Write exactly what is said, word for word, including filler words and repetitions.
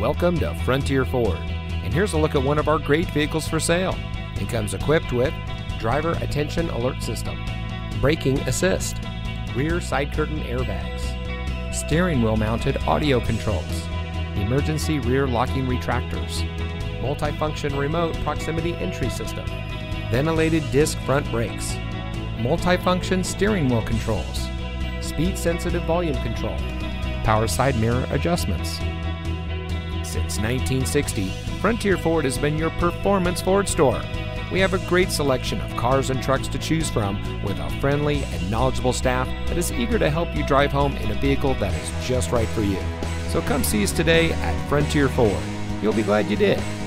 Welcome to Frontier Ford, and here's a look at one of our great vehicles for sale. It comes equipped with driver attention alert system, braking assist, rear side curtain airbags, steering wheel mounted audio controls, emergency rear locking retractors, multifunction remote proximity entry system, ventilated disc front brakes, multifunction steering wheel controls, speed sensitive volume control, power side mirror adjustments. Since nineteen sixty, Frontier Ford has been your performance Ford store. We have a great selection of cars and trucks to choose from, with a friendly and knowledgeable staff that is eager to help you drive home in a vehicle that is just right for you. So come see us today at Frontier Ford. You'll be glad you did.